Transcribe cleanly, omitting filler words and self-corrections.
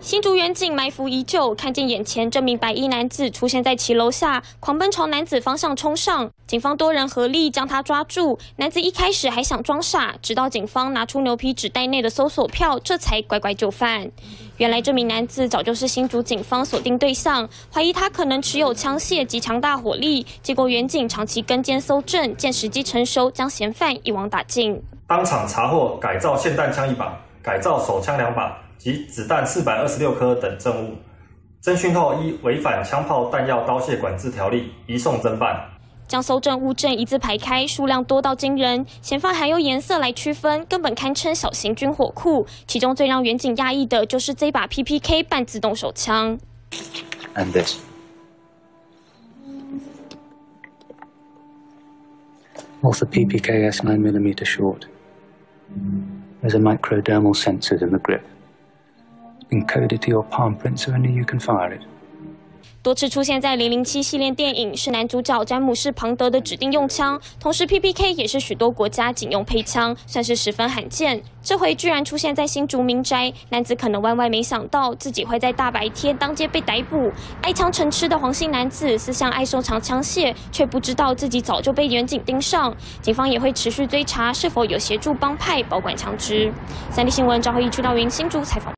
新竹远景埋伏已久，看见眼前这名白衣男子出现在骑楼下，狂奔朝男子方向冲上。警方多人合力将他抓住。男子一开始还想装傻，直到警方拿出牛皮纸袋内的搜索票，这才乖乖就范。原来这名男子早就是新竹警方锁定对象，怀疑他可能持有枪械及强大火力。经过远景长期跟监搜证，见时机成熟，将嫌犯一网打尽。当场查获改造霰弹枪1把，改造手枪2把。 及子弹426颗等证物，侦讯后依违反枪炮弹药刀械管制条例移送侦办。将搜证物证一字排开，数量多到惊人，嫌犯还用颜色来区分，根本堪称小型军火库。其中最让远景讶异的就是这把 PPK 半自动手枪。And this. Also PPK S9mm short. There's a microdermal sensor in the grip. Encoded to your palm print, so only you can fire it. 多次出现在007系列电影，是男主角詹姆士·庞德的指定用枪。同时 ，PPK 也是许多国家仅用配枪，算是十分罕见。这回居然出现在新竹民宅，男子可能万万没想到自己会在大白天当街被逮捕。爱枪成痴的黄姓男子思想爱收藏枪械，却不知道自己早就被远警盯上。警方也会持续追查是否有协助帮派保管枪支。三立新闻张惠义、屈道云新竹采访。